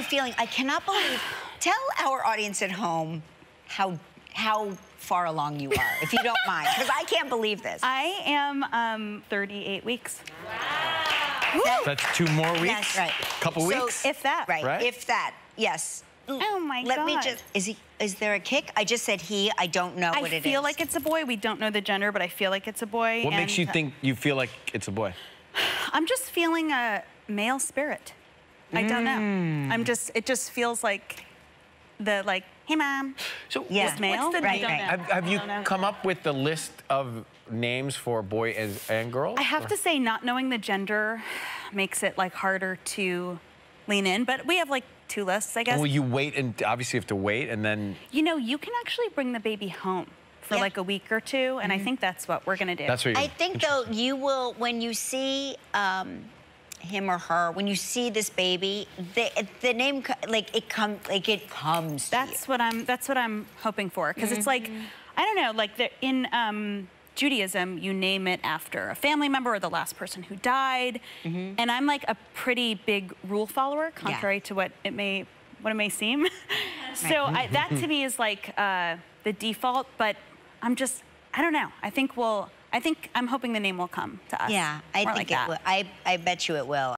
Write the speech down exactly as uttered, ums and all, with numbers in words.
you feeling? I cannot believe. Tell our audience at home how how far along you are, if you don't mind, because I can't believe this. I am um, thirty-eight weeks. Wow. That, That's two more weeks. That's right. Couple so, weeks. If that. Right. right. If that. Yes. Oh my Let God. Let me just. Is he? Is there a kick? I just said he. I don't know I what it is. I feel like it's a boy. We don't know the gender, but I feel like it's a boy. What and makes you think you feel like it's a boy? I'm just feeling a male spirit. Mm. I don't know. I'm just. It just feels like the like. Hey, mom. So yeah. what's male? The, right, right. Have, have you come up with the list of names for boy as, and girl? I have or? to say, not knowing the gender makes it like harder to lean in. But we have like two lists, I guess. Well, you wait, and obviously you have to wait, and then. You know, you can actually bring the baby home for yeah. like a week or two, and mm-hmm. I think that's what we're gonna do. That's what I think, though. You will when you see. Um, him or her, when you see this baby, the the name like it comes like it comes that's to you. what I'm that's what I'm hoping for, because mm-hmm. it's like I don't know, like the, in um Judaism you name it after a family member or the last person who died, mm-hmm. and I'm like a pretty big rule follower, contrary yeah. to what it may what it may seem. so right. I, that to me is like uh the default, but I'm just I don't know I think we'll I think I'm hoping the name will come to us. Yeah, I think it will. I, I bet you it will.